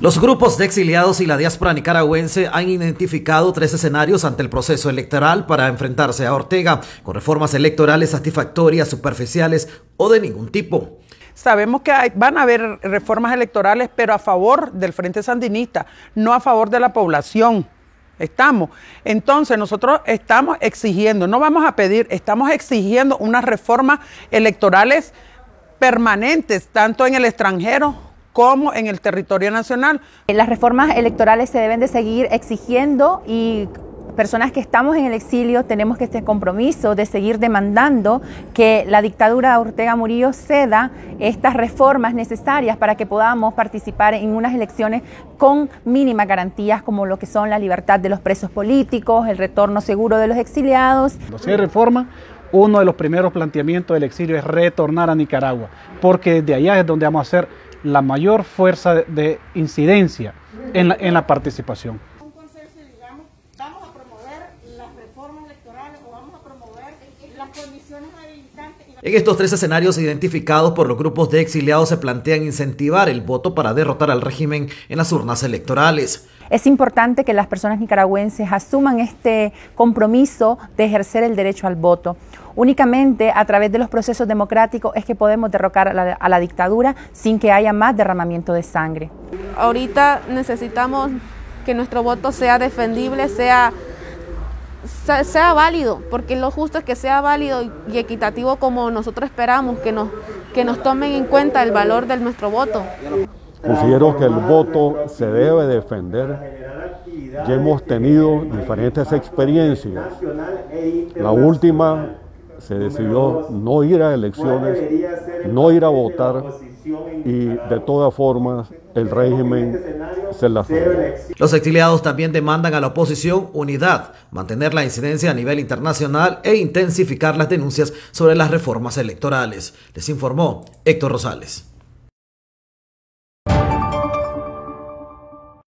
Los grupos de exiliados y la diáspora nicaragüense han identificado tres escenarios ante el proceso electoral para enfrentarse a Ortega, con reformas electorales satisfactorias, superficiales o de ningún tipo. Sabemos que van a haber reformas electorales, pero a favor del Frente Sandinista, no a favor de la población. Entonces nosotros estamos exigiendo, no vamos a pedir, estamos exigiendo unas reformas electorales permanentes, tanto en el extranjero como en el territorio nacional. Las reformas electorales se deben de seguir exigiendo y personas que estamos en el exilio tenemos que este compromiso de seguir demandando que la dictadura de Ortega Murillo ceda estas reformas necesarias para que podamos participar en unas elecciones con mínimas garantías como lo que son la libertad de los presos políticos, el retorno seguro de los exiliados. Si hay reforma, uno de los primeros planteamientos del exilio es retornar a Nicaragua, porque desde allá es donde vamos a hacer la mayor fuerza de incidencia en la participación. En estos tres escenarios identificados por los grupos de exiliados se plantean incentivar el voto para derrotar al régimen en las urnas electorales. Es importante que las personas nicaragüenses asuman este compromiso de ejercer el derecho al voto. Únicamente a través de los procesos democráticos es que podemos derrocar a la dictadura sin que haya más derramamiento de sangre. Ahorita necesitamos que nuestro voto sea defendible, sea válido, porque lo justo es que sea válido y equitativo como nosotros esperamos, que nos tomen en cuenta el valor de nuestro voto. Considero que el voto se debe defender. Ya hemos tenido diferentes experiencias. La última se decidió no ir a elecciones, no ir a votar, y de todas formas el régimen se la juega. Los exiliados también demandan a la oposición unidad, mantener la incidencia a nivel internacional e intensificar las denuncias sobre las reformas electorales. Les informó Héctor Rosales.